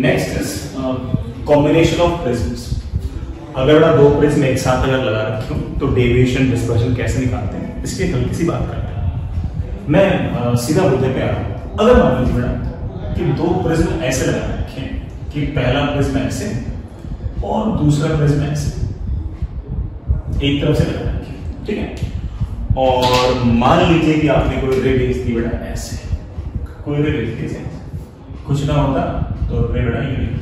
Next is combination of prisms. अगर बेटा दो प्रिज्म एक साथ अगर लगा रखते हो तो डेविएशन डिस्पर्शन कैसे निकालते हैं, इसकी हल्की सी बात करते हैं। मैं सीधा मुद्दे पे आ रहा हूँ। अगर मान लीजिए बेटा कि दो प्रिज्म ऐसे लगा रखे हैं कि पहला प्रिज्म ऐसे और दूसरा प्रिज्म ऐसे एक तरफ से लगा रखे, ठीक है, और मान लीजिए कि आपने कोई रे भेज दी बेटा ऐसे, कोई रे भेज दी ऐसे, कुछ ना होता तो रे बेटा ये नहीं,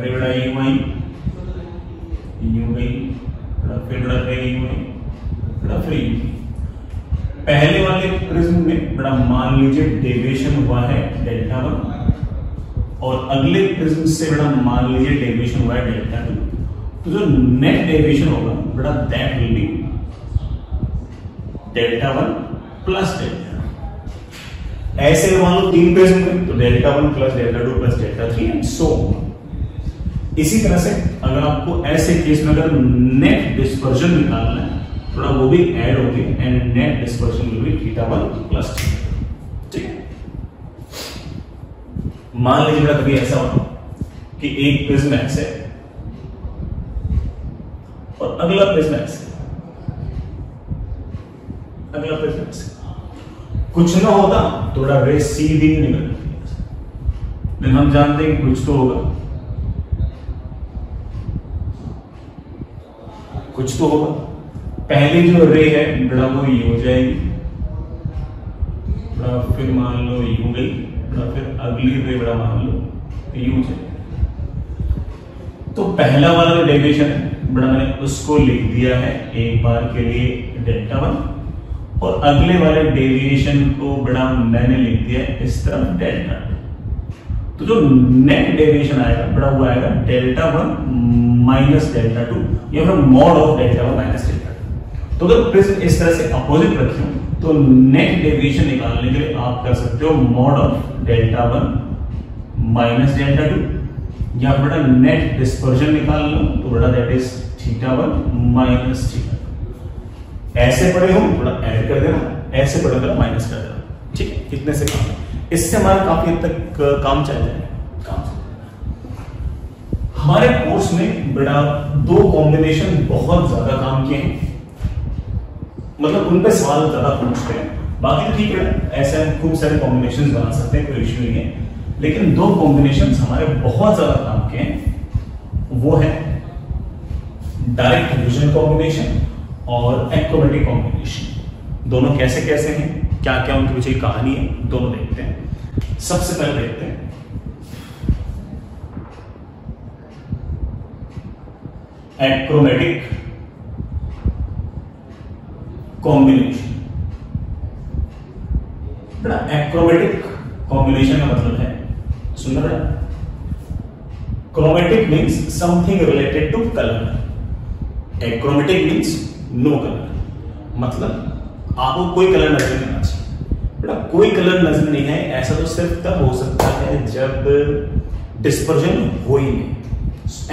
रे बेटा ये हुआ यूं गई, फिर बेटा रे यूं गई, बेटा फिर पहले वाले प्रिज्म में बेटा मान लीजिए डेविएशन हुआ है डेल्टा 1 और अगले प्रिज्म से बेटा मान लीजिए डेविएशन हुआ है डेल्टा 2, तो जो नेट डेविएशन होगा बेटा that will be delta 1 plus delta. ऐसे मान लो तीन प्रिज्म में तो delta 1 plus delta 2 plus delta 3 and so. इसी तरह से अगर आपको ऐसे केस में अगर नेट डिस्पर्शन निकालना है थोड़ा वो भी ऐड होगी and net dispersion will be theta 1 plus theta, ठीक है। मान लीजिए बेटा कभी ऐसा हो कि एक प्रिज्म ऐसे और अगला प्रिज्म ऐसे, अगला प्रिज्म ऐसे, कुछ ना होता थोड़ा रे सीधी निकलती, लेकिन हम जानते हैं कि कुछ तो होगा, कुछ तो होगा। पहले जो रे है बड़ा वो ये हो जाएगी, बड़ा फिर मान लो ये हो गई, बड़ा फिर अगली रे बड़ा मान लो ये हो जाएगी। तो पहला वाला जो डेविएशन है बड़ा मैंने उसको लिख दिया है एक बार के लिए डेल्टा 1 और अगले वाले डेविएशन को बड़ा मैंने लिख दिया इस तरफ डेल्टा, तो जो नेट डेविएशन आएगा बड़ा वो आएगा डेल्टा 1 माइनस डेल्टा 2 या फिर mod of delta 1 minus delta 2। तो अगर प्रिज्म इस तरह से अपोजिट रखे तो नेट डेविएशन निकालने के लिए आप कर सकते हो mod of delta 1 minus delta 2 या बड़ा नेट डिस्पर्शन निकाल लो तो बड़ा that is theta 1 minus theta. ऐसे पड़े हो थोड़ा ऐड कर देना, ऐसे पड़े थोड़ा माइनस कर देना, ठीक है। इतने से काम है, इससे हमारा काफी हद तक काम चल जाएगा। हमारे कोर्स में बड़ा दो कॉम्बिनेशन बहुत ज्यादा काम किए हैं, मतलब उन पे सवाल ज्यादा पूछते हैं। बाकी ठीक है, ऐसे हम खूब सारे कॉम्बिनेशन बना सकते हैं, कोई इश्यू नहीं है, लेकिन दो कॉम्बिनेशन हमारे बहुत ज्यादा काम किए हैं, वो है डायरेक्ट विजन कॉम्बिनेशन और एक्रोमेटिक कॉम्बिनेशन। दोनों कैसे कैसे हैं, क्या क्या उनके पीछे कहानी है, दोनों देखते हैं। सबसे पहले देखते हैं एक्रोमेटिक कॉम्बिनेशन। बड़ा एक्रोमेटिक कॉम्बिनेशन का मतलब है, सुन रहे हैं, chromatic means something related to colour, achromatic means no colour, मतलब आपको कोई कलर नजर नहीं आना चाहिए। बेटा कोई कलर नजर नहीं है, ऐसा तो सिर्फ तब हो सकता है जब डिस्पर्शन हो ही नहीं,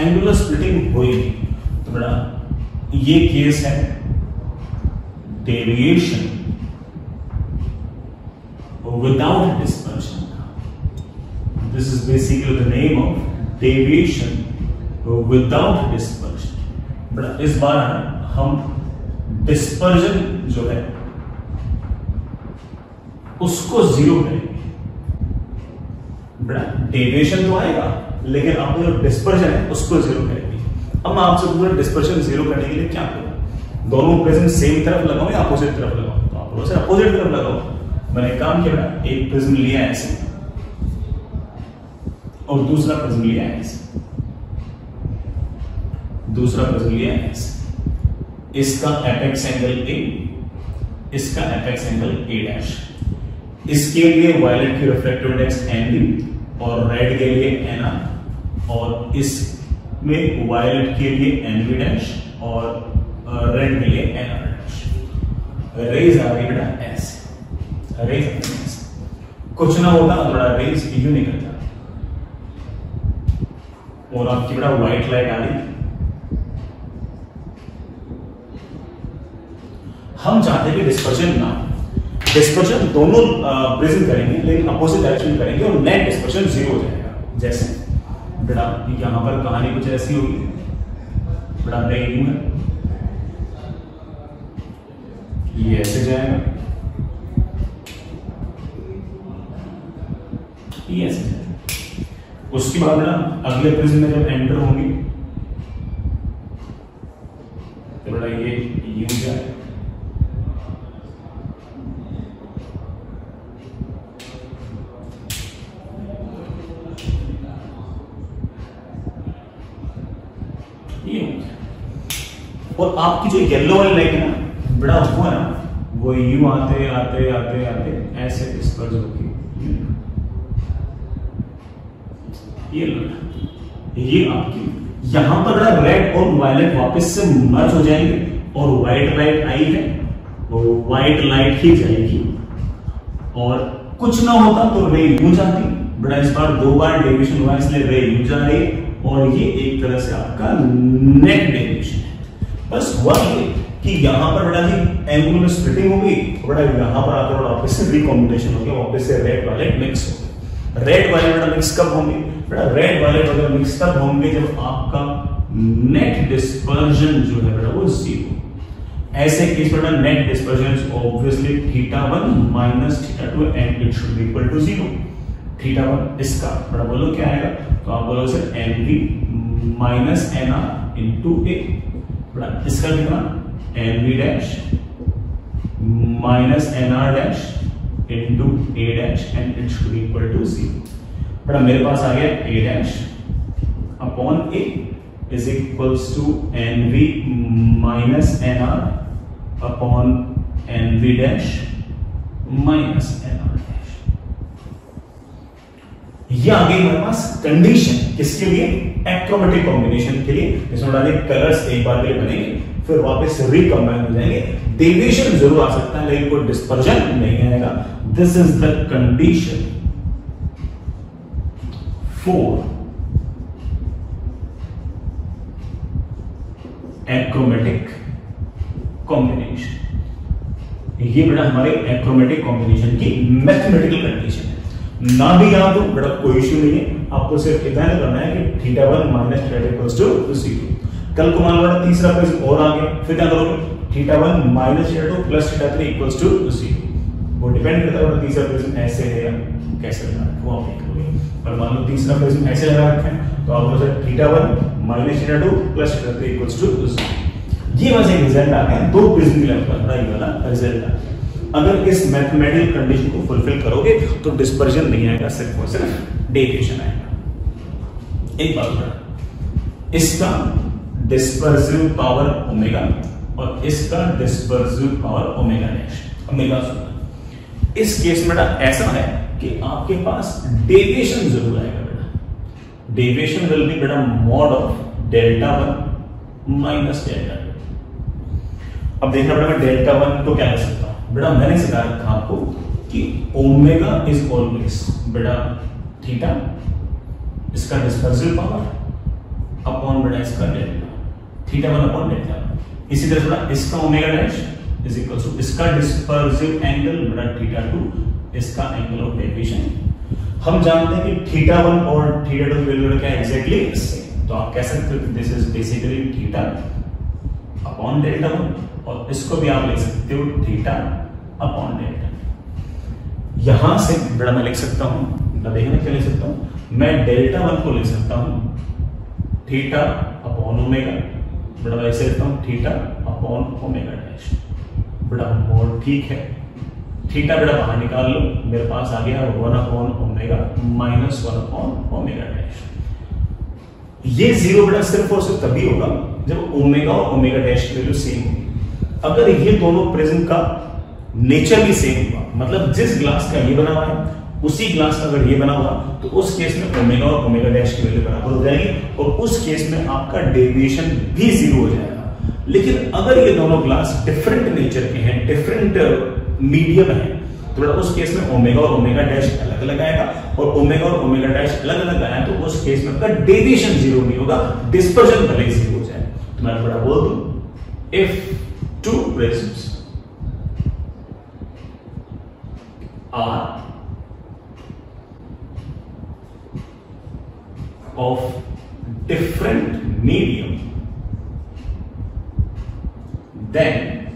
एंगुलर स्प्लिटिंग हो ही नहीं। तो बेटा ये केस है deviation without dispersion, this is basically the name of deviation without dispersion. बेटा इस बार हम डिस्पर्जन जो है उसको जीरो करेंगे, बड़ा डेविएशन तो आएगा लेकिन आपने जो डिस्पर्जन है उसको जीरो करेंगे। हम आपसे पूरा डिस्पर्जन जीरो करने के लिए क्या करें, दोनों प्रिज्म सेम तरफ लगाओ या अपोजिट तरफ लगाओ, तो आप उसे अपोजिट तरफ लगाओ। मैंने काम किया बेटा एक प्रिज्म लिया ऐसे और दूसरा प्रिज्म लिया ऐसे, दूसरा प्रिज्म लिया ऐसे, इसका एपेक्स एंगल ए, इसका एपेक्स एंगल ए डैश, इसके लिए वायलेट की रिफ्रेक्टिव इंडेक्स एन बी और रेड के लिए एन आर, और इसमें वायलेट के लिए एन बी डैश और रेड के लिए एन आर डैश। रेज आ गई बेटा ऐसे, रेज आ गई ऐसे, कुछ ना होता थोड़ा रेज यू निकलता और आपकी बेटा व्हाइट लाइट आ रही। हम चाहते हैं कि डिस्पर्शन ना, डिस्पर्शन दोनों प्रिज्म करेंगे लेकिन अपोजिट डायरेक्शन करेंगे और नेट डिस्पर्शन जीरो हो जाएगा। जैसे बेटा यहाँ पर कहानी कुछ ऐसी होगी, बेटा ये ऐसे जाएगा, ये ऐसे जाएगा। उसके बाद बेटा अगले प्रिज्म में जब एंटर होंगे तो बेटा ये हो जाएगा, और आपकी जो येलो वाली लाइट है ना बड़ा वो है ना वो यू आते आते आते आते ऐसे डिस्पर्स होगी। ये आपकी यहां पर रेड और वायलेट वापस से मर्ज हो जाएंगे और व्हाइट लाइट आई है और व्हाइट लाइट ही जाएगी और कुछ ना होता तो रे यू जाती। बड़ा इस बार दो बार डेविएशन हुआ इसलिए रे यू जा रही और ये एक तरह से आपका नेट डेविएशन। बस हुआ ये कि यहां पर बड़ा ही एंगुलर स्प्लिटिंग होगी, बड़ा यहां पर आकर वापस से रिकॉम्बिनेशन होगी, वापस से रेड वाले मिक्स होंगे। रेड वाले बड़ा मिक्स कब होंगे? बड़ा रेड वाले बड़ा मिक्स तब होंगे जब आपका नेट डिस्पर्जन जो है बड़ा वो जीरो। ऐसे केस में net dispersion is obviously theta 1 minus theta 2 and it should be equal to 0। Theta 1 इसका बड़ा बोलो क्या आएगा तो आप बोलो sir NV minus NR into A. इसका कितना NV dash minus NR dash into A dash and it should be equal to 0। बड़ा मेरे पास आ गया A dash upon A is equals to NV minus NR upon N V dash minus NR dash. यह आ गई मेरे पास कंडीशन किसके लिए? एक्रोमेटिक कॉम्बिनेशन के लिए। इसमें डाले कलर्स एक बार के लिए बनेंगे फिर वापस रिकम्बाइन हो जाएंगे। डेविएशन जरूर आ सकता है लेकिन कोई डिस्पर्जन नहीं आएगा। This is the condition for achromatic combination. ये बेटा हमारे एक्रोमेटिक कॉम्बिनेशन की मैथमेटिकल कंडीशन है। ना भी याद हो बड़ा कोई इश्यू नहीं है, आपको सिर्फ इतना करना है कि theta 1 minus theta 2 equals to 0। कल को मान लो तीसरा प्रिज्म और आ गया फिर क्या करोगे? Theta 1 minus theta 2 plus theta 3 equals to 0। वो डिपेंड करता है तीसरा प्रिज्म ऐसे है या कैसे लगा वो आप करोगे। पर मान लो तीसरा प्रिज्म ऐसे लगा रखा है तो आपको sir theta 1 minus theta 2 plus theta 3 equals to 0। ये वैसे रिजल्ट आ गया दो प्रिज्म के लिए वाला रिजल्ट आ गया। अगर इस मैथमेटिकल कंडीशन को फुलफिल करोगे तो डिस्पर्जन नहीं आएगा, सिर्फ और सिर्फ डेविएशन आएगा। एक बात इसका डिस्पर्सिव पावर ओमेगा और इसका dispersive power omega dash omega. इस केस में बेटा ऐसा है कि आपके पास डेविएशन जरूर आएगा। बेटा डेविएशन विल बी बेटा mod of delta 1 minus delta 2। अब देखना पड़ेगा डेल्टा 1 को क्या कर सकता। बेटा मैंने सिखा रखा आपको कि ओमेगा इज ऑलवेज बेटा थीटा इसका डिस्पर्सिव पावर अपॉन बेटा इसका डेल्टा थीटा 1 अपॉन डेल्टा। इसी तरह बेटा इसका omega dash is equal to इसका डिस्पर्सिव एंगल बेटा थीटा 2 इसका एंगल ऑफ डेविएशन। हम जानते हैं कि थीटा 1 और थीटा 2 की वैल्यू क्या एग्जैक्टली सेम, तो आप कह सकते हो this is basically theta upon delta 1 और इसको भी आप ले सकते हो थीटा अपॉन डेल्टा। यहां से बड़ा मैं लिख सकता हूं, देखना क्या ले सकता हूं मैं डेल्टा 1 को ले सकता हूं थीटा अपॉन ओमेगा, बड़ा मैं ऐसे लेता हूं थीटा अपॉन ओमेगा डैश। बड़ा और ठीक है थीटा बड़ा बाहर निकाल लो, मेरे पास आ गया 1 upon omega minus 1 upon omega dash. ये जीरो बड़ा सिर्फ और सिर्फ तभी होगा जब ओमेगा और ओमेगा डैश की वैल्यू सेम होगी। अगर ये दोनों प्रिज्म का नेचर भी सेम हुआ मतलब जिस ग्लास का ये बना हुआ है उसी ग्लास का अगर ये बना हुआ तो उस केस में ओमेगा और ओमेगा डैश की वैल्यू बराबर हो जाएगी और उस केस में आपका डेविएशन भी जीरो हो जाएगा। लेकिन अगर ये दोनों ग्लास डिफरेंट नेचर के हैं डिफरेंट मीडियम है तो बेटा उस केस में ओमेगा और ओमेगा डैश अलग अलग आएगा और ओमेगा डैश अलग अलग आया तो उस केस में आपका डेविएशन जीरो नहीं होगा, डिस्पर्जन भले ही जीरो हो जाए। तो मैं बड़ा बोल दूं if two prisms of different medium, then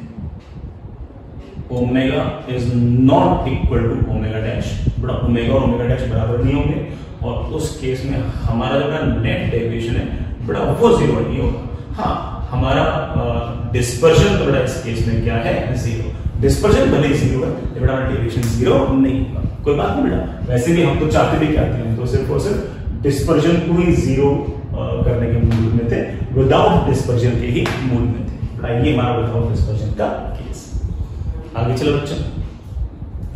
omega is not equal to omega dash, बड़ा omega और omega dash बराबर नहीं होंगे और उस केस में हमारा जो नेट डेविएशन है बड़ा वो जीरो नहीं होगा। हाँ, हमारा डिस्पर्शन तो बड़ा इस केस में क्या है, जीरो। डिस्पर्शन भले ही जीरो है लेकिन बड़ा डेविएशन जीरो नहीं होगा। कोई बात नहीं बेटा, वैसे भी हम तो चाहते भी क्या हैं, तो सिर्फ और सिर्फ डिस्पर्शन को ही जीरो करने के मूड में थे, विदाउट डिस्पर्शन के ही मूड में थे। ये हमारा विदाउट डिस्पर्शन का केस। आगे चलो बच्चों,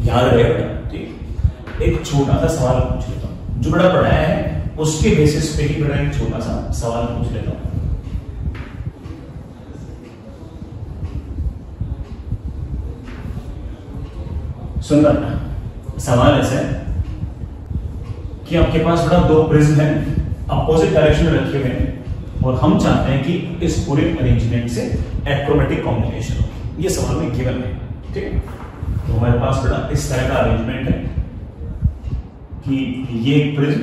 याद रहे ठीक। एक छोटा सा सवाल पूछ लेता हूँ, जो बड़ा पढ़ाया है उसके बेसिस पे ही बड़ा एक छोटा सा सवाल पूछ लेता हूँ। सुंदर सवाल ऐसा है कि आपके पास बड़ा दो प्रिज्म हैं, अपोजिट डायरेक्शन में रखे हुए हैं और हम चाहते हैं कि इस पूरे अरेंजमेंट से एक्रोमेटिक कॉम्बिनेशन हो। ये सवाल में केवल है, ठीक है। तो हमारे पास बड़ा इस तरह का अरेंजमेंट है कि ये एक प्रिज्म,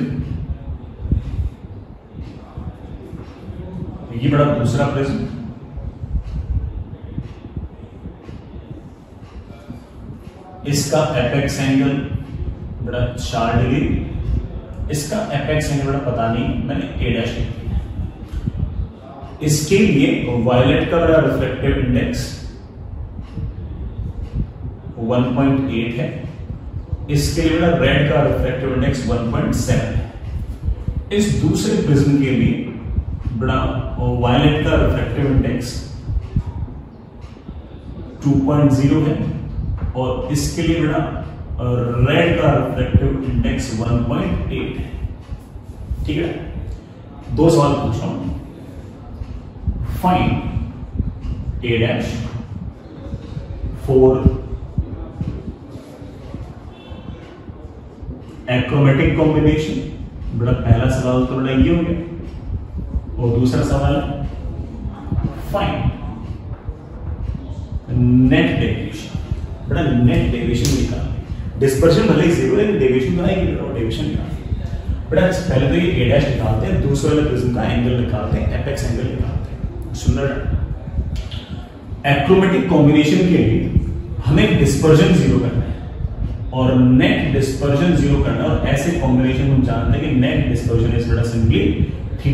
ये बड़ा दूसरा प्रिज्म इसका एपेक्स एंगल बड़ा 4 डिग्री, इसका एपेक्स एंगल बड़ा पता नहीं, मैंने ए डैश लिख दिया। इसके लिए वायलेट का बड़ा रिफ्रेक्टिव इंडेक्स 1.8 है, इसके लिए बड़ा रेड का रिफ्रेक्टिव इंडेक्स 1.7 है। इस दूसरे प्रिज्म के लिए बड़ा वायलेट का रिफ्रेक्टिव इंडेक्स 2.0 है और इसके लिए बड़ा रेड का रिफ्लेक्टिव इंडेक्स 1.8 है, ठीक है। दो सवाल पूछ रहा हूं, find A dash for achromatic combination. बड़ा पहला सवाल तो बड़ा ये हो गया और दूसरा सवाल फाइंड नेट डेविएशन। बड़ा नेट डेविएशन निकालते, डिस्पर्शन भले ही जीरो लेकिन डेविएशन तो नहीं, और डेविएशन निकालते बड़ा। पहले तो ये ए डैश निकालते हैं, दूसरे वाले प्रिज्म का एंगल निकालते हैं, एपेक्स एंगल निकालते हैं। सुंदर, एक्रोमेटिक कॉम्बिनेशन के लिए हमें डिस्पर्शन जीरो करना है और नेट डिस्पर्शन जीरो करना है और ऐसे कॉम्बिनेशन हम जानते हैं कि नेट डिस्पर्शन इज बड़ा सिंपली θ1 - θ2।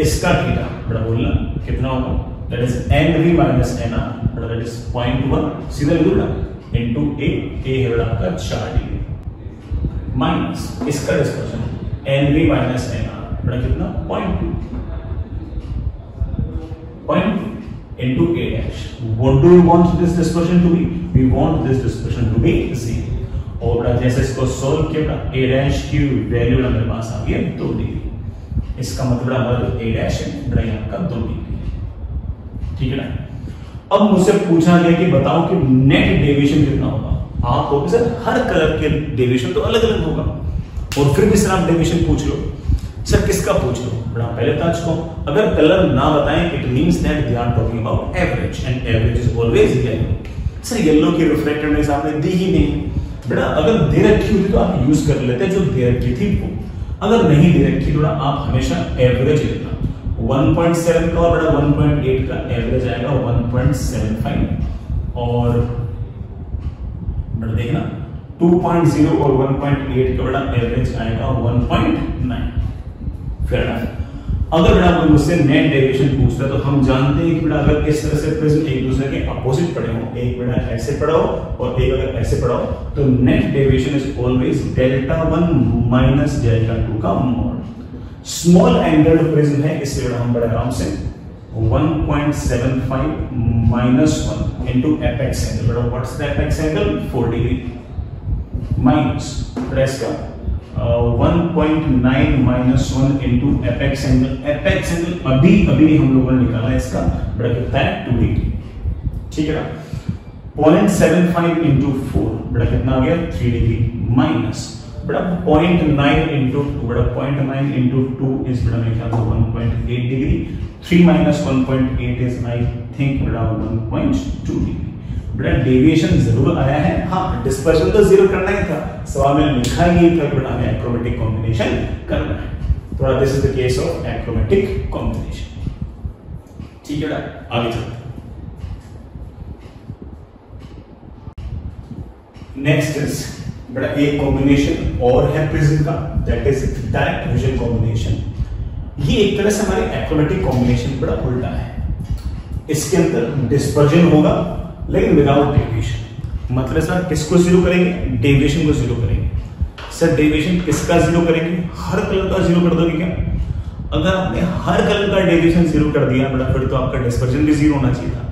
इसका थीटा बड़ा बोलना कितना होगा, that is nv minus nr, that is 0.1 सीधा लिखूंगा into a, a है बड़ा आपका 4 डिग्री माइनस इसका डिस्पर्शन nv minus nr बड़ा कितना 0.2 into a dash। what do we want this dispersion to be? we want this dispersion to be 0 और बड़ा जैसे इसको सॉल्व किया बड़ा a dash की वैल्यू हमारे पास आ गई 2 डिग्री। इसका मतलब हमारा a dash है बड़ा यहां का 2 डिग्री, ठीक है ना। अब मुझसे पूछा गया कि बताओ कि नेट डेविएशन कितना होगा। आप हो सर, हर कलर के डेविएशन तो अलग अलग होगा और फिर भी सर आप डेविएशन पूछ लो, सर किसका पूछ लो बड़ा पहले ताज को। अगर कलर ना बताएं it means that we are talking about average and average is always yellow. Sir yellow की रिफ्रैक्टिवनेस आपने दी ही नहीं बेटा, अगर दे रखी होती तो आप यूज कर लेते जो दे रखी थी वो, अगर नहीं दे रखी तो आप हमेशा एवरेज लेना। 1.7 का और बड़ा 1.8 का एवरेज आएगा 1.75 और बड़ा देखना 2.0 और 1.8 का बड़ा एवरेज आएगा 1.9। फिर अगर बड़ा कोई मुझसे नेट डेविएशन पूछता है तो हम जानते हैं कि बड़ा अगर इस तरह से प्रिज्म एक दूसरे के अपोजिट पड़े हो, एक बड़ा ऐसे पड़ा हो और एक अगर ऐसे पड़ा हो, तो net deviation is always delta 1 minus delta 2 का मॉड। स्मॉल एंगल्ड प्रिज्म है इसलिए हम बड़े आराम से 1.75 माइनस 1 इनटू एपेक्स एंगल बड़ा what's the apex angle 4 degree minus press का 1.9 minus 1 into apex angle. Apex angle अभी अभी हम लोगों ने निकाला है इसका बड़ा कितना है 2 डिग्री, ठीक है ना। 0.75 इनटू 4 बड़ा कितना आ गया 3 डिग्री माइनस बड़ा 0.9 इनटू 2 बड़ा 0.9 इनटू 2 इस बड़ा मेरे ख्याल से 1.8 degree 3 minus 1.8 is I think बड़ा 1.2 डिग्री। बेटा डेविएशन जरूर आया है, हाँ डिस्पर्शन तो जीरो करना ही था, सवाल में लिखा ही था बेटा हमें एक्रोमेटिक कॉम्बिनेशन करना है। थोड़ा this is the case of achromatic combination. ठीक है बेटा आगे चलते। नेक्स्ट इज बेटा एक कॉम्बिनेशन और है प्रिज्म का, that is direct vision combination. ये एक तरह से हमारे एक्रोमेटिक कॉम्बिनेशन बड़ा उल्टा है, इसके अंदर डिस्पर्जन होगा लेकिन विदाउट डेविएशन। मतलब सर किसको जीरो करेंगे? डेविएशन को जीरो करेंगे। सर डेविएशन किसका जीरो करेंगे? हर कलर का जीरो कर दोगे क्या? अगर आपने हर कलर का डेविएशन जीरो कर दिया बेटा फिर तो आपका डिस्पर्जन भी जीरो होना चाहिए था।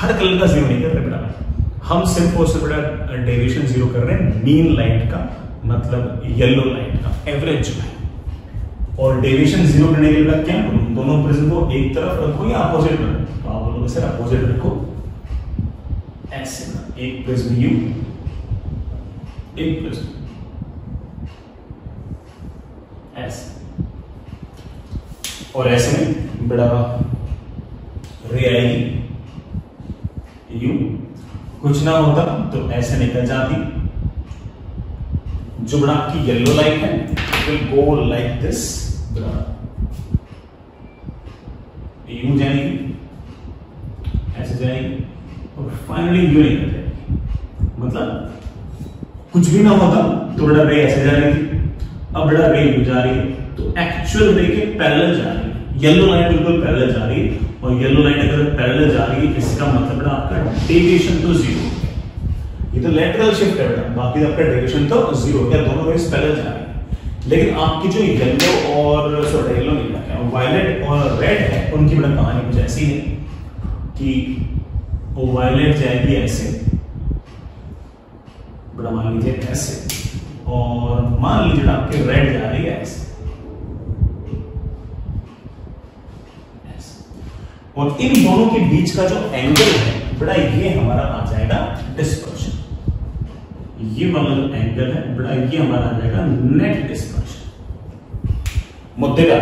हर कलर का जीरो नहीं कर रहे बेटा, हम सिर्फ और सिर्फ बेटा डेविएशन जीरो कर रहे हैं मीन लाइट का, मतलब येलो लाइट का, एवरेज लाइट। और डेविएशन जीरो करने के लिए क्या दोनों प्रिज्म को एक तरफ रखो या अपोजिट रखो? आप बोलोगे सर अपोजिट रखो, ऐसे एक प्रिज्म यू एक प्रिज्म ऐसे, और ऐसे में बड़ा रे आएगी यू, कुछ ना होता तो ऐसे निकल जाती जो बड़ा आपकी येलो लाइट है, it will go like this you जाएगी ऐसे जाएगी और फाइनली यू नहीं कर जाएगी। मतलब कुछ भी ना होता तो बड़ा रे ऐसे जा रही थी, अब बड़ा रे यू जा रही है तो एक्चुअल रे के पैरेलल जा रही है। येलो लाइट बिल्कुल पैरेलल जा रही है और येलो लाइट अगर पैरेलल जा रही है इसका मतलब बड़ा आपका डेविएशन तो जीरो, ये तो लेटरल शिफ्ट है बेटा, बाकी आपका डेविएशन तो जीरो क्या दोनों रेस पैरेलल जा रही है। लेकिन आपकी जो येलो और सॉरी येलो नहीं लगा है, वायलेट और रेड है, उनकी बड़ा कहानी कुछ ऐसी है कि वो वायलेट जाएगी ऐसे बड़ा मान लीजिए ऐसे, और मान लीजिए आपकी रेड जा रही है ऐसे ऐसे, और इन दोनों के बीच का जो एंगल है बड़ा ये हमारा आ जाएगा डिस्पर्शन। ये मतलब एंगल है बड़ा ये हमारा आ जाएगा नेट डिस्पर्शन। मुद्दे का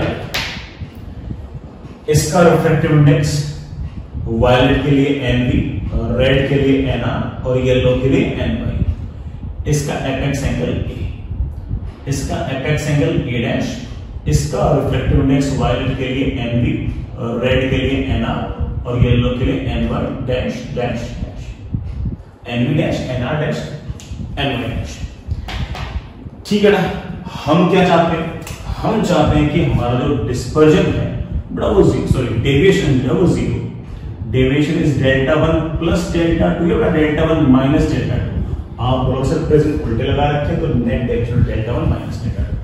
इसका रिफ्रेक्टिव इंडेक्स वायलेट के लिए एनवी, रेड के लिए एनआर और येलो के लिए एनवाई। इसका एपेक्स एंगल ए, इसका एपेक्स एंगल ए डैश, इसका रिफ्रेक्टिव इंडेक्स वायलेट के लिए एनवी, रेड के लिए एनआर और येलो के लिए NY dash dash dash, N V dash NR dash. ठीक है ना, हम क्या चाहते हैं? हम चाहते हैं कि हमारा जो डिस्पर्जन है बड़ा वो जीरो, सॉरी डेविएशन जो है वो zero. Deviation is delta one plus delta two या delta one minus delta two. आप बोलो सर प्रेजेंट उल्टे लगा रखे हैं तो net deviation delta one minus delta two.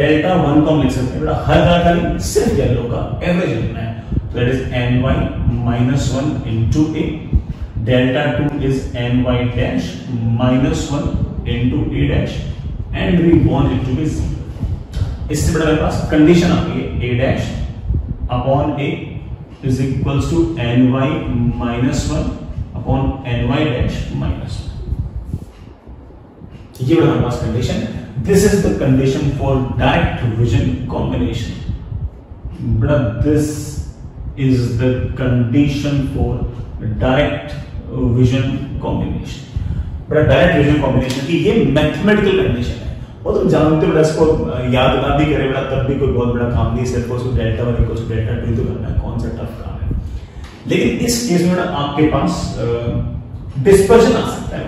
Delta one को हम लिख सकते हैं हर जगह सिर्फ येलो का एवरेज लिखना है, that is N Y minus one into A, delta two is N Y dash minus one into A dash and we want it to be zero. इससे बड़ा मेरे पास कंडीशन आ गई है A dash upon A is equals to N Y minus one upon N Y dash minus one. ये बड़ा मेरे पास condition, this is the condition for direct vision combination. बड़ा this is the condition for direct vision combination. बड़ा direct vision combination की ये mathematical condition है, और तुम जानते हो इसको याद ना भी करे बेटा तब भी कोई बहुत बड़ा काम नहीं, सिर्फ उसको delta one equal to delta two तो करना है, कौन सा टफ काम है। लेकिन इस केस में आपके पास डिस्पर्जन आ सकता है,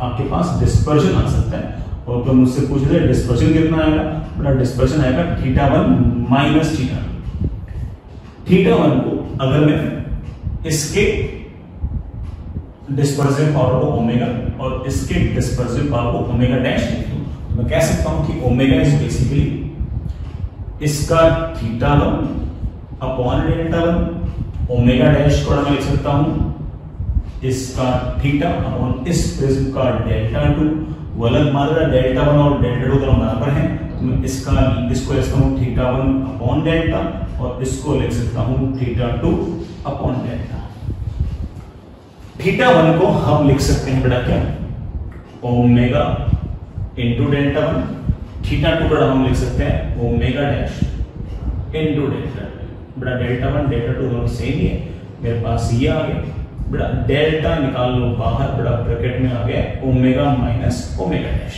आपके पास डिस्पर्जन आ सकता है और तुम मुझसे पूछ रहे डिस्पर्जन कितना आएगा? बड़ा डिस्पर्जन आएगा theta one minus theta. Theta one को अगर मैं इसके डिस्पर्सिव पावर को ओमेगा और इसके डिस्पर्सिव पावर को ओमेगा डैश लिख दूं तो मैं कह सकता हूं कि ओमेगा इज बेसिकली इसका theta one upon delta one, omega dash को मैं लिख सकता हूं इसका थीटा अपॉन इस प्रिज्म का डेल्टा टू, अलग मात्रा डेल्टा वन और डेल्टा टू दोनों बराबर हैं तो मैं इसको लिख सकता हूं थीटा वन अपॉन डेल्टा और इसको लिख सकता हूं theta two upon delta. Theta one को हम लिख सकते हैं बेटा क्या omega into delta one, theta two बेटा हम लिख सकते हैं ओमेगा डैश इंटू डेल्टा। बेटा डेल्टा वन डेल्टा टू दोनों सेम ही है, मेरे पास ये आ गया बड़ा डेल्टा निकाल लो बाहर, बड़ा ब्रैकेट में आ गया ओमेगा माइनस ओमेगा डैश।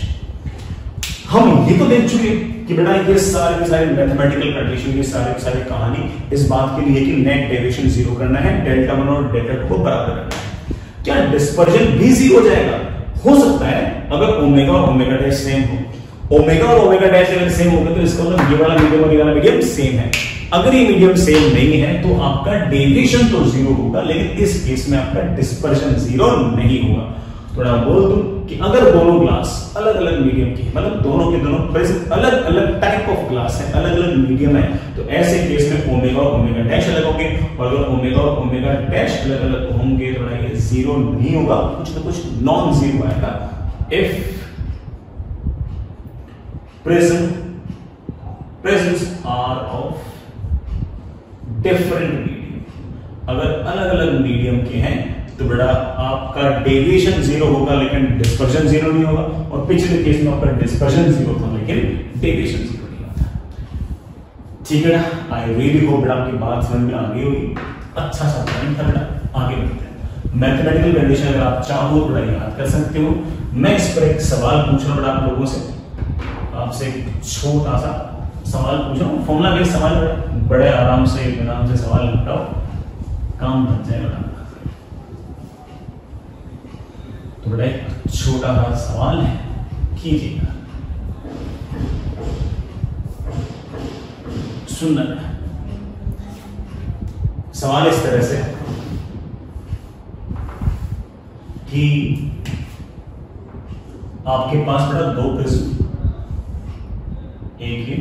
हम ये तो देख चुके कि बेटा ये सारे मैथमेटिकल कंडीशन, ये सारे कहानी इस बात के लिए कि नेट डेविएशन जीरो करना है, डेल्टा वन और डेल्टा टू को बराबर करना है। क्या डिस्पर्शन भी जीरो हो जाएगा? हो सकता है अगर ओमेगा और ओमेगा डैश सेम हो। ओमेगा और ओमेगा डैश अगर सेम हो गए तो इसका मतलब ये वाला मीडियम और ये वाला मीडियम सेम है। अगर ये मीडियम सेम नहीं है तो आपका डेविएशन तो जीरो होगा, लेकिन इस केस में आपका डिस्पर्शन जीरो नहीं होगा। थोड़ा बोल दूं कि अगर दोनों ग्लास अलग अलग मीडियम की, मतलब दोनों के दोनों प्रिज्म अलग अलग टाइप ऑफ ग्लास है, अलग अलग मीडियम है, तो ऐसे केस में ओमेगा और ओमेगा डैश अलग होंगे, और अगर ओमेगा और ओमेगा डैश अलग अलग होंगे तो ये जीरो नहीं होगा, कुछ ना कुछ नॉन जीरो आएगा। If prisms are of different medium, अगर अलग अलग मीडियम के हैं तो बेटा आपका डेविएशन जीरो होगा लेकिन डिस्पर्शन जीरो नहीं होगा, और पिछले केस में आपका डिस्पर्शन जीरो था लेकिन डेविएशन जीरो नहीं था। ठीक है ना, आई रियली होप बेटा आपकी बात समझ में आ गई होगी। अच्छा सा पॉइंट था बेटा, आगे बढ़ते हैं। मैथमेटिकल कंडीशन अगर आप चाहो बेटा याद कर सकते हो। मैं इस पर एक सवाल पूछ रहा हूँ बेटा आप लोगों से, आपसे छोटा सा सवाल पूछ रहा हूँ, फॉर्मूला के सवाल बड़े आराम से आराम से सवाल निपटाओ, काम बन जाएगा। तो बड़ा छोटा सा सवाल है, कीजिएगा, सुनना। सवाल इस तरह से कि आपके पास बड़ा दो प्रिज्म, एक है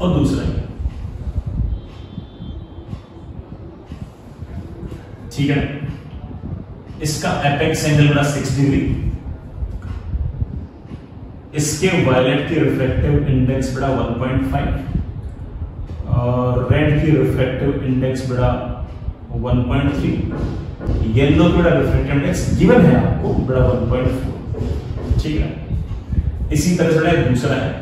और दूसरा है, ठीक है। इसका एपेक्स एंगल बड़ा 6 डिग्री, इसके वायलेट की रिफ्रेक्टिव इंडेक्स बड़ा 1.5 और रेड की रिफ्रेक्टिव इंडेक्स बड़ा 1.3, येलो की बड़ा रिफ्रेक्टिव इंडेक्स गिवन है आपको बड़ा 1.4, ठीक है। इसी तरह से बड़ा दूसरा है,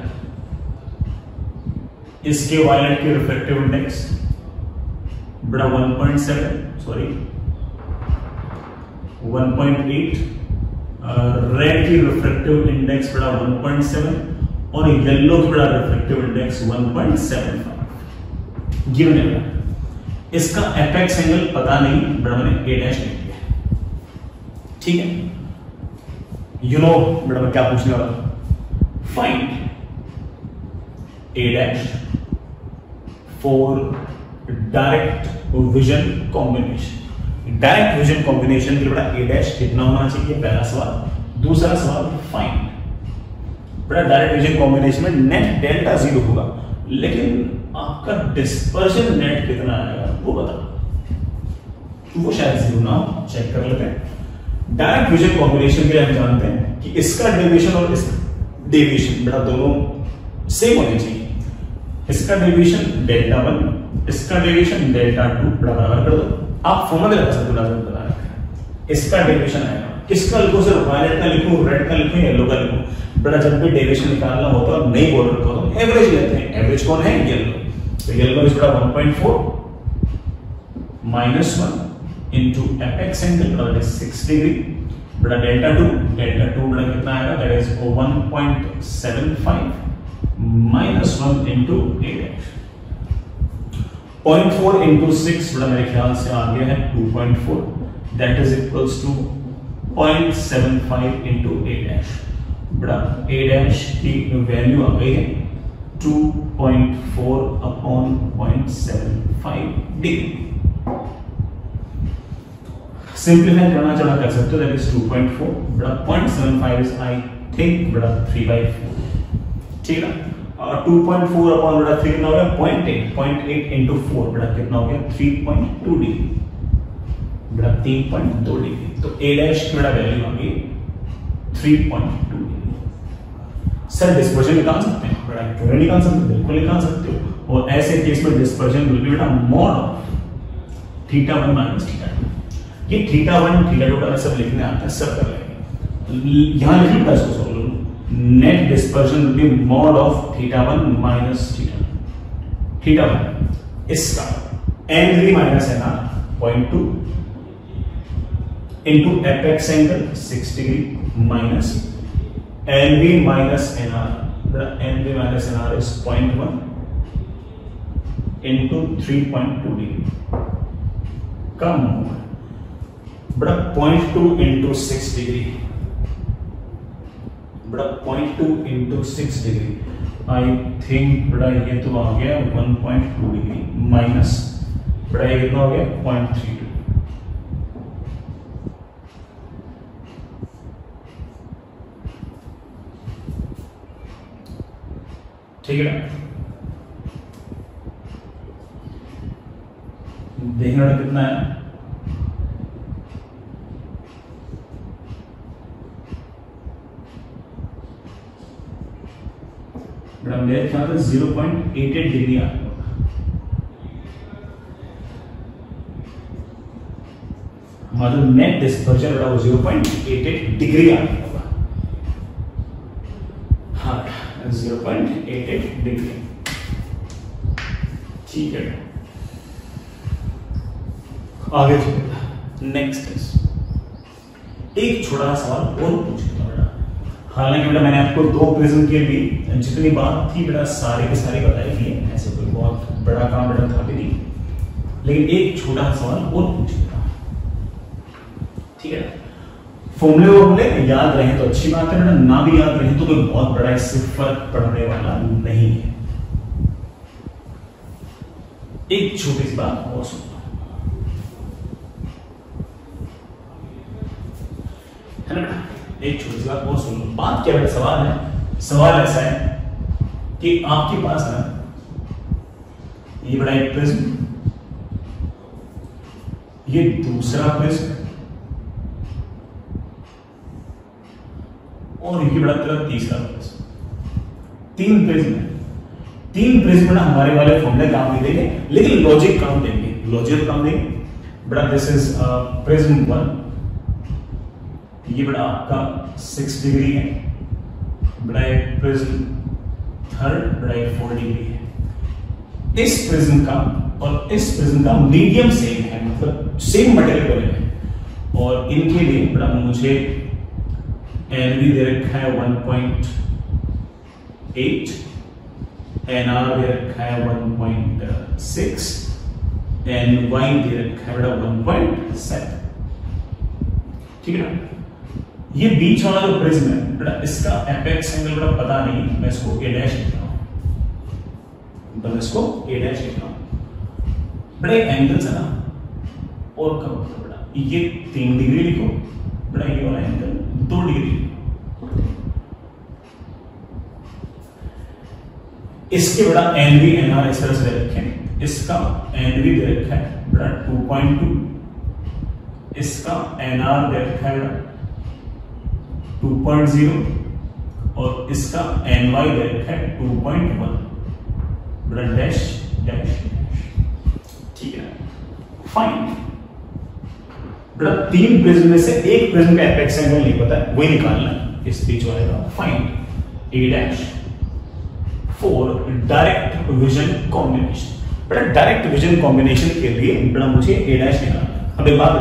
इसके वायलेट की रिफ्रेक्टिव इंडेक्स बड़ा 1.8, रेड की रिफ्रेक्टिव इंडेक्स बड़ा 1.7 और येलो की बड़ा रिफ्रेक्टिव इंडेक्स 1.75 गिवन है। इसका एपेक्स एंगल पता नहीं बड़ा, मैंने ए डैश लिख दिया, ठीक है। यू नो बड़ा मैं क्या पूछने वाला, find A dash for direct vision combination. Direct vision combination के लिए बड़ा A डैश कितना होना चाहिए, पहला सवाल। दूसरा सवाल फाइंड, बड़ा डायरेक्ट विजन कॉम्बिनेशन में नेट डेल्टा जीरो होगा लेकिन आपका डिस्पर्शन नेट कितना आएगा वो बताओ, वो शायद जीरो ना हो, चेक कर लेते हैं। डायरेक्ट विजन कॉम्बिनेशन के लिए हम जानते हैं कि इसका डेविएशन और इसका डेविएशन बड़ा दोनों सेम होने चाहिए। इसका डेविएशन डेल्टा 1, इसका डेविएशन डेल्टा 2 बराबर कर दो, आप फॉर्मूला लगा सकते हो, लाजमी बना रखा है। इसका डेविएशन आएगा, किसका लिखो, सिर्फ वायलेट का लिखो, रेड का लिखो, येलो का लिखो। बड़ा जब भी डेविएशन निकालना होता है नहीं बोल रखा होता तो एवरेज लेते हैं, एवरेज कौन है, येलो। तो येलो इज बड़ा 1.4 माइनस 1 इनटू एपेक्स एंगल बराबर 6 डिग्री बड़ा डेल्टा 2 बड़ा कितना आएगा, that is 1.75 minus 1 into 0.4 into 6 बड़ा मेरे ख्याल से आ गया है 2.4, that is equals to 0.75 into A dash. बड़ा ए डैश की वैल्यू आ गई है 2.4 अपॉन 0.75 डिग्री। सिंप्लीफाई करना चाहना कर सकते हो, दैट इज 2.4 बड़ा 0.75 इज आई थिंक बड़ा 3/4, ठीक है। और 2.4 अपॉन बड़ा 3 कितना हो गया 0.8 इनटू 4 बड़ा कितना हो गया 3.2 डिग्री बड़ा 3.2 डिग्री। तो a डैश की बड़ा वैल्यू आ गई 3.2 डिग्री। सर डिस्पर्शन निकाल सकते हैं, बड़ा क्यों निकाल सकते, बिल्कुल निकाल सकते हो। और ऐसे केस में डिस्पर्शन विल बी बेटा mod of theta 1 minus theta 2। ये थीटा 1 थीटा 2 का सब लिखने आता है, सब कर लेंगे। यहां लिखिए बस उसको, net dispersion will be mod of theta 1 minus theta 2। इसका एन3 माइनस है ना, 0.2 into apex angle 6 degree minus N B minus N R, N B minus N R is 0.1 into 3.2 degree कम बड़ा 0.2 इंटू 6 डिग्री बड़ा 0.2 इंटू 6 डिग्री आई थिंक बड़ा ये तो आ गया 1.2 डिग्री माइनस बड़ा ये कितना हो गया 0.32 ठीक है ना। देखना कितना है मेरे ख्याल से 0.88 डिग्री आता होगा। हमारा नेट डिस्पर्शन बड़ा 0.88 डिग्री आता होगा। हाँ 0.88 डिग्री ठीक है। आगे नेक्स्ट एक छोटा सवाल और पूछता बेटा, हालांकि बेटा मैंने आपको दो प्रिज्म के भी जितनी बात थी बेटा सारे के सारे बताई थी, ऐसे कोई बहुत बड़ा काम बेटा था भी नहीं, लेकिन एक छोटा सवाल और पूछता ठीक है। फॉर्मूले वॉर्मूले याद रहे तो अच्छी बात है बेटा, ना भी याद रहे तो कोई बहुत बड़ा इससे फर्क पड़ने वाला नहीं है। एक छोटी सी बात और सुन, एक छोटी सी बात और सुन लो। बात क्या है, सवाल है, सवाल ऐसा है कि आपके पास ना ये बड़ा एक प्रिज्म, ये दूसरा प्रिज्म और ये बड़ा तेरा तीसरा प्रिज्म, तीन प्रिज्म है। तीन प्रिज्म ना हमारे वाले फॉर्मूले काम नहीं देंगे लेकिन लॉजिक काम देंगे, लॉजिक काम देंगे बड़ा। दिस इज प्रिज्म वन, ये बड़ा आपका 6 डिग्री है, बड़ा एक प्रिज्म थर्ड बड़ा एक 4 डिग्री है। इस प्रिज्म का और इस प्रिज्म का मीडियम सेम है, मतलब सेम मटेरियल है और इनके लिए बड़ा मुझे एन भी दे रखा है 1.8, एन आर दे रखा है 1.6, एन वाई दे रखा है बड़ा 1.7 ठीक है ना। ये बीच वाला जो प्रिज्म है बेटा इसका एपेक्स एंगल बड़ा पता नहीं, मैं इसको ए डैश लिख रहा हूं, बस इसको ए डैश लिख रहा हूं। बड़े एंगल्स है ना और कम बेटा, ये 3 डिग्री लिखो बेटा, ये वाला एंगल 2 डिग्री। इसके बड़ा एन वी एन आर इस तरह से रखें, इसका एन वी दे रखा है बड़ा 2.2, इसका एन आर दे रखा है 2.0 और इसका एन वाई दे रखा है 2.1 बड़ा डैश डैश ठीक है फाइन। बड़ा तीन प्रिज्म में से एक प्रिज्म का एपेक्स एंगल नहीं पता है, वही निकालना है इस बीच वाले का। Fine A dash for direct vision combination, बड़ा डायरेक्ट विजन कॉम्बिनेशन के लिए बड़ा मुझे ए डैश निकालना है। अब एक बात,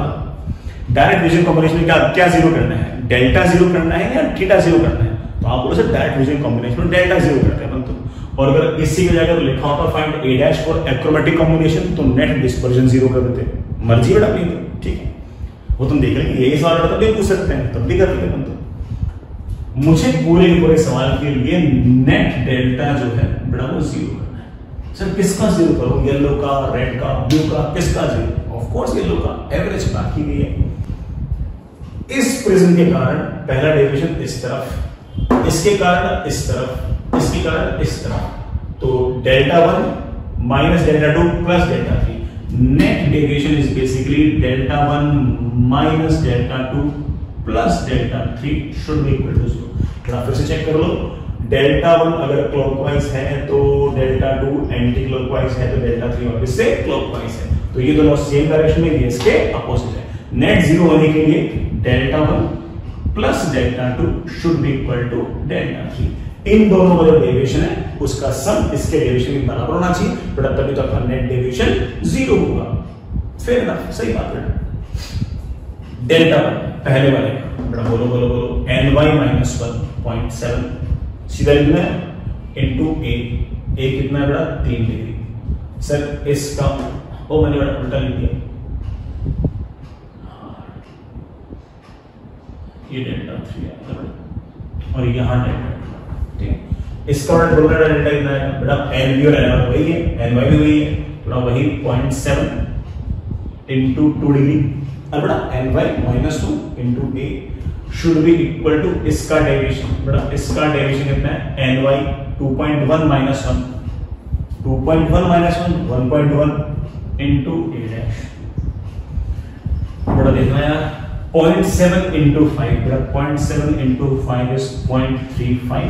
डायरेक्ट विजन कॉम्बिनेशन में क्या जीरो करना है, डेल्टा जीरो करना है या थीटा जीरो करना है, तो आप बोलो सर डायरेक्ट विजन कॉम्बिनेशन में डेल्टा जीरो करते हैं तो। और अगर इसी की जगह लिखा होता find A dash for achromatic combination तो नेट डिस्पर्शन जीरो कर देते, मर्जी बड़ा अपनी ठीक है, वो तुम देख लेंगे। यही सवाल तब भी पूछ सकते हैं, तब भी कर लेते हैं तो। मुझे पूरे के पूरे सवाल के लिए नेट डेल्टा जो है बड़ा वो जीरो करना है। सर किसका जीरो करो, येलो का, रेड का, ब्लू का, किसका जीरो? ऑफकोर्स येलो का, एवरेज बाकी भी है। इस प्रिज्म के कारण पहला डेविएशन इस तरफ, इसके कारण इस तरफ, इसके कारण इस तरफ, तो delta 1 minus delta 2 plus delta 3, net deviation is basically delta 1 minus delta 2 plus delta 3 should be equal to 0। फिर से चेक कर लो, डेल्टा 1 अगर क्लॉकवाइज है तो डेल्टा 2, एंटी क्लॉकवाइज है तो डेल्टा 3 वापस से क्लॉकवाइज है, तो ये दोनों सेम डायरेक्शन में, ये इसके अपोजिट है। नेट जीरो होने के लिए delta 1 plus delta 2 should be equal to delta 3, इन दोनों का जो डेविएशन है उसका सम इसके डेविएशन के बराबर होना चाहिए, तभी तो आपका नेट डेविएशन जीरो होगा। फेयर ना, सही बात है। डेल्टा पहले वाले बड़ा बोलो बोलो बोलो ny -1.7 सीधा लिखना है इनटू a, a कितना बड़ा 3 डिग्री। सर इसका ओ मैंने बड़ा उल्टा लिख दिया, ये डेल्टा 3 और यहां डेल्टा, ठीक है। इसका बोलना डेल्टा कितना है बेटा, एन भी और एन वही है, एन वाई भी वही है बेटा, वही 0.7 इनटू 2 डिग्री और बेटा N Y -2 into A should be equal to इसका डेविएशन बेटा, इसका डेविएशन कितना है N Y 2.1 1.1 into A dash बेटा। देखना यार 0.7 इनटू 5 बेटा, 0.7 इनटू 5 इज 0.35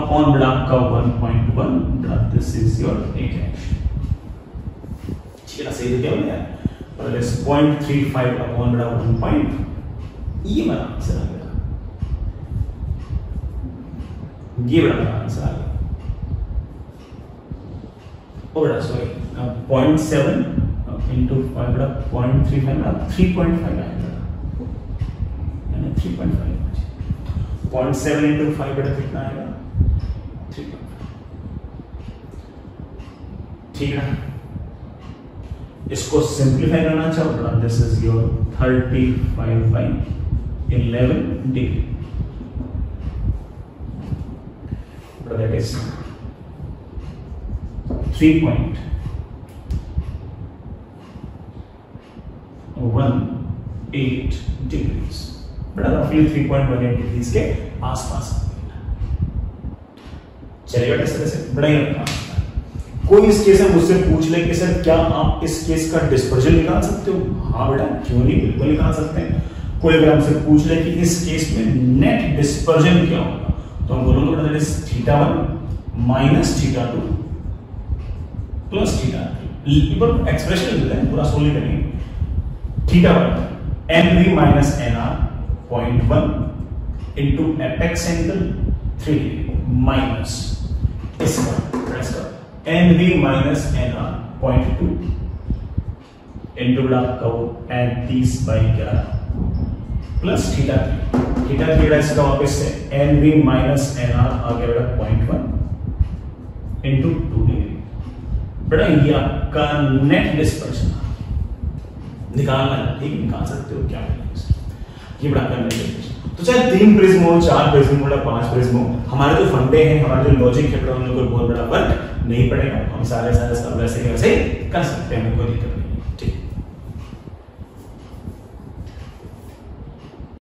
अपॉन बड़ा आपका 1.1 बड़ा this is your A dash, ठीक है। सही है क्या बोला और दिस 0.35 अपॉन बड़ा 1. ये बड़ा आंसर आ गया, ये बड़ा आंसर आ गया। और बड़ा सॉरी 0.7 इनटू 5 बड़ा 0.35 बड़ा 3.5 आएगा, यानी 3.5 0.7 इनटू 5 बड़ा कितना आएगा, ठीक है। इसको सिंप्लीफाई करना चाहो, this is your 35/11 degree but that is 3.18 degrees but रफली 3.18 डिग्रीज के आसपास। चलेगा इस तरह से बड़ा ही रखा। कोई इस केस में मुझसे पूछ ले कि सर क्या आप इस केस का डिस्पर्शन निकाल सकते हो, हाँ बेटा क्यों नहीं, बिल्कुल निकाल सकते हैं। कोई अगर हमसे पूछ ले कि इस केस में नेट डिस्पर्शन क्या होगा, तो हम बोलोगे बेटा दैट इज θ1 - θ2 + θ3। एक बार एक्सप्रेशन लेते हैं, पूरा सोल्व करेंगे। θ1 nv - nr 0.1 into apex angle 3 minus इसका pressure NV minus NR 0.2 into बड़ा आपका वो 35/11 प्लस थीटा 3 इसका वापस से NV minus NR आ गया बड़ा 0.1 into 2 डिग्री बड़ा। ये आपका नेट डिस्पर्शन निकालना है, ठीक निकाल सकते हो क्या मिलेगा, ये बड़ा आपका नेट डिस्पर्शन। तो चाहे 3 प्रिज्म हो, 4 प्रिज्म हो या 5 प्रिज्म हो, हमारे जो फंडे हैं, हमारे जो लॉजिक है, उन लोगों को बहुत बड़ा वर्क नहीं पड़ेगा। हम सारे इसका वैसे ही कर सकते हैं, कोई दिक्कत नहीं।